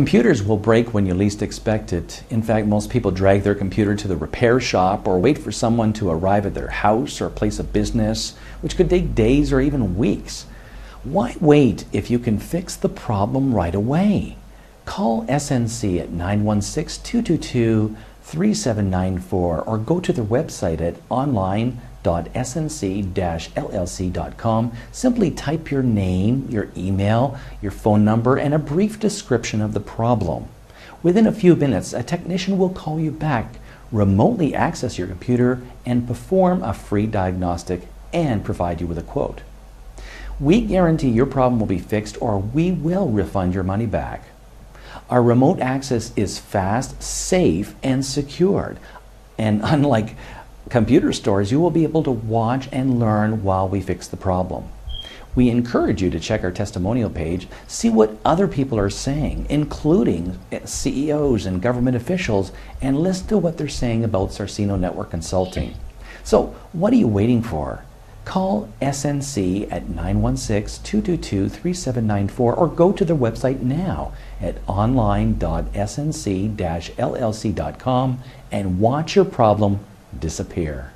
Computers will break when you least expect it. In fact, most people drag their computer to the repair shop or wait for someone to arrive at their house or place of business, which could take days or even weeks. Why wait if you can fix the problem right away? Call SNC at 916-222-3794 or go to their website at online.snc-llc.com. Simply type your name, your email, your phone number, and a brief description of the problem. Within a few minutes, a technician will call you back, remotely access your computer, and perform a free diagnostic and provide you with a quote. We guarantee your problem will be fixed or we will refund your money back. Our remote access is fast, safe, and secured. And unlike computer stores, you will be able to watch and learn while we fix the problem. We encourage you to check our testimonial page, see what other people are saying, including CEOs and government officials, and listen to what they're saying about Sarcino Network Consulting. So, what are you waiting for? Call SNC at 916-222-3794 or go to their website now at online.snc-llc.com and watch your problem disappear.